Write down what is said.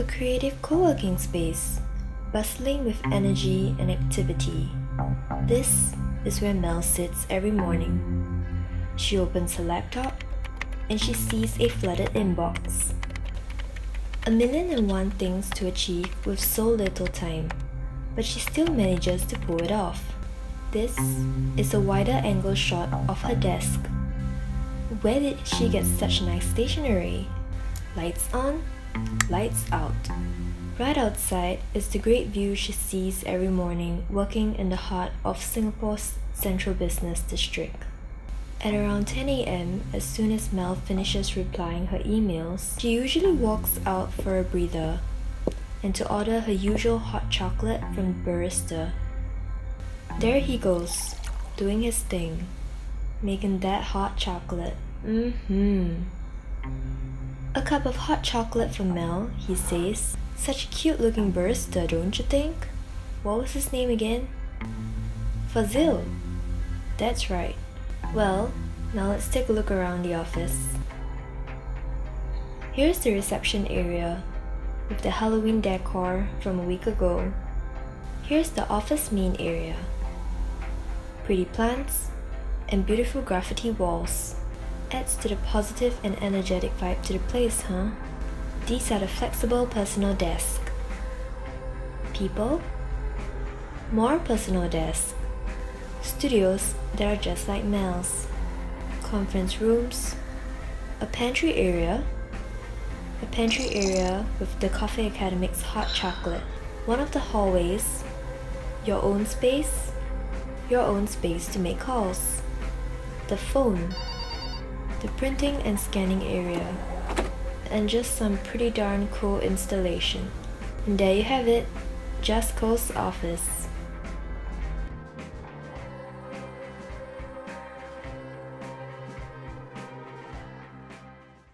a creative co-working space, bustling with energy and activity. This is where Mel sits every morning. She opens her laptop and she sees a flooded inbox. A million and one things to achieve with so little time, but she still manages to pull it off. This is a wider angle shot of her desk. Where did she get such nice stationery? Lights on, lights out. Right outside is the great view she sees every morning working in the heart of Singapore's central business district. At around 10 a.m, as soon as Mel finishes replying her emails, she usually walks out for a breather and to order her usual hot chocolate from the barista. There he goes, doing his thing, making that hot chocolate. A cup of hot chocolate for Mel, he says. Such a cute looking barista, don't you think? What was his name again? Fazil. That's right. Well, now let's take a look around the office. Here's the reception area, with the Halloween decor from a week ago. Here's the office main area. Pretty plants and beautiful graffiti walls. Adds to the positive and energetic vibe to the place, huh? These are the flexible personal desk. People? More personal desks. Studios that are just like Mel's, conference rooms, a pantry area with the Coffee Academy's hot chocolate, one of the hallways, your own space to make calls, the phone, the printing and scanning area, and just some pretty darn cool installation. And there you have it, Just.Co's office.